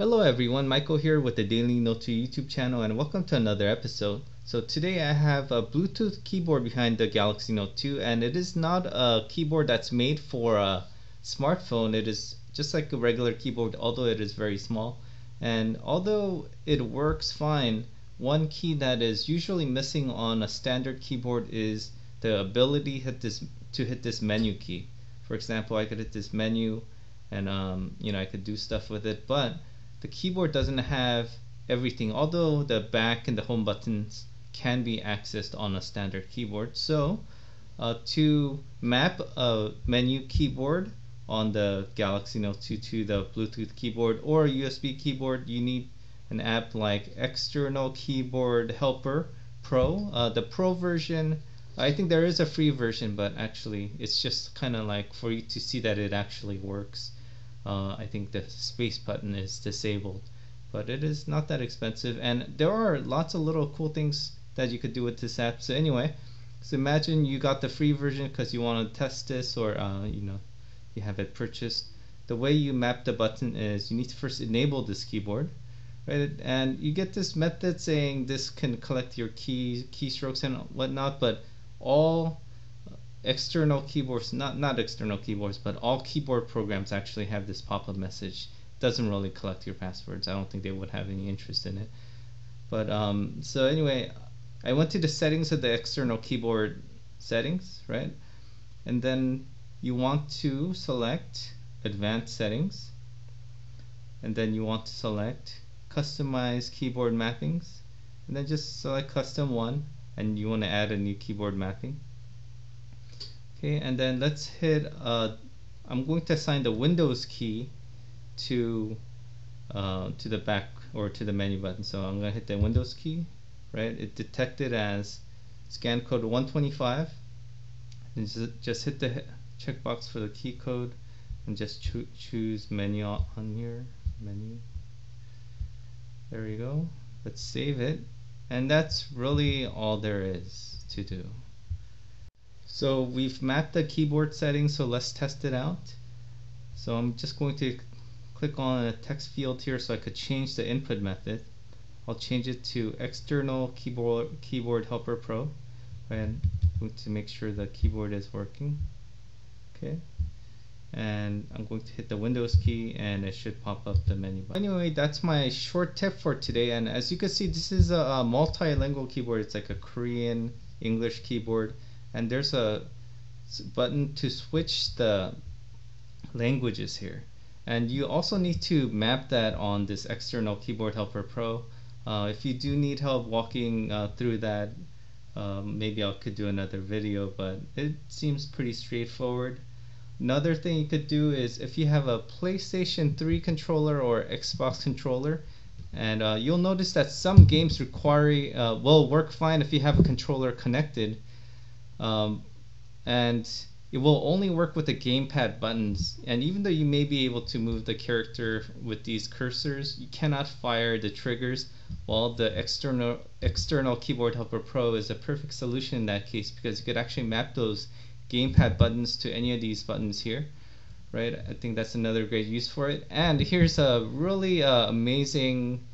Hello everyone, Michael here with the Daily Note 2 YouTube channel, and welcome to another episode. So today I have a Bluetooth keyboard behind the Galaxy Note 2, and it is not a keyboard that's made for a smartphone. It is just like a regular keyboard, although it is very small. And although it works fine, one key that is usually missing on a standard keyboard is the ability to hit this menu key. For example, I could hit this menu and I could do stuff with it, but the keyboard doesn't have everything, although the back and the home buttons can be accessed on a standard keyboard. So to map a menu keyboard on the Galaxy Note 2 to the Bluetooth keyboard or USB keyboard, you need an app like External Keyboard Helper Pro. The Pro version, I think there is a free version, but actually it's just kind of like for you to see that it actually works. I think the space button is disabled, but it is not that expensive, and there are lots of little cool things that you could do with this app. So anyway, so imagine you got the free version because you want to test this, or you have it purchased. The way you map the button is you need to first enable this keyboard, right? And you get this method saying this can collect your keystrokes and whatnot, but all external keyboards, not external keyboards, but all keyboard programs actually have this pop-up message. It doesn't really collect your passwords. I don't think they would have any interest in it. But so anyway, I went to the settings of the external keyboard settings, right? And then you want to select advanced settings, and then you want to select customize keyboard mappings, and then just select custom one, and you want to add a new keyboard mapping. Okay, and then let's hit, I'm going to assign the Windows key to the back, or to the menu button. So I'm going to hit the Windows key, right? It detected as scan code 125, and just hit the checkbox for the key code, and just choose menu on here, menu. There we go. Let's save it. And that's really all there is to do. So we've mapped the keyboard settings, so let's test it out. So I'm just going to click on a text field here so I could change the input method. I'll change it to External Keyboard Helper Pro, and I'm going to make sure the keyboard is working. Okay, and I'm going to hit the Windows key, and it should pop up the menu button. Anyway, that's my short tip for today, and as you can see, this is a multilingual keyboard. It's like a Korean English keyboard, and there's a button to switch the languages here, and you also need to map that on this External Keyboard Helper Pro. If you do need help walking through that, maybe I could do another video, but it seems pretty straightforward. Another thing you could do is if you have a PlayStation 3 controller or Xbox controller, and you'll notice that some games require will work fine if you have a controller connected. And it will only work with the gamepad buttons, and even though you may be able to move the character with these cursors, you cannot fire the triggers, while the External Keyboard Helper Pro is a perfect solution in that case, because you could actually map those gamepad buttons to any of these buttons here, right? I think that's another great use for it. And here's a really amazing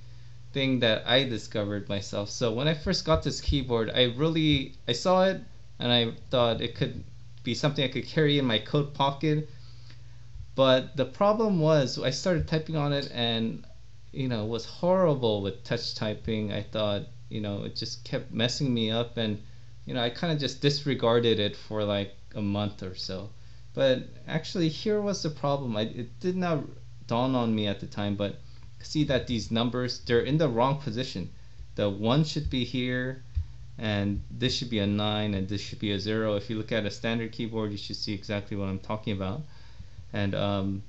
thing that I discovered myself. So when I first got this keyboard, I saw it, and I thought it could be something I could carry in my coat pocket, but the problem was I started typing on it, and it was horrible with touch typing. I thought it just kept messing me up, and I kind of just disregarded it for like a month or so. But actually, here was the problem. It did not dawn on me at the time, but see that these numbers, they're in the wrong position. The 1 should be here, and this should be a 9, and this should be a 0. If you look at a standard keyboard, you should see exactly what I'm talking about. And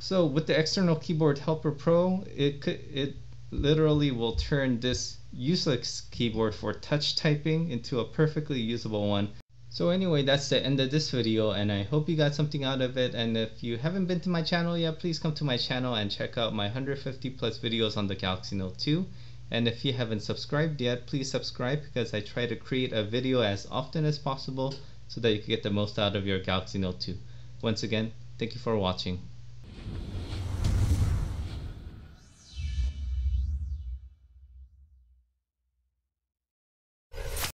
so with the External Keyboard Helper Pro, it literally will turn this useless keyboard for touch typing into a perfectly usable one. So anyway, that's the end of this video, and I hope you got something out of it. And if you haven't been to my channel yet, please come to my channel and check out my 150 plus videos on the Galaxy Note 2. And if you haven't subscribed yet, please subscribe, because I try to create a video as often as possible so that you can get the most out of your Galaxy Note 2. Once again, thank you for watching.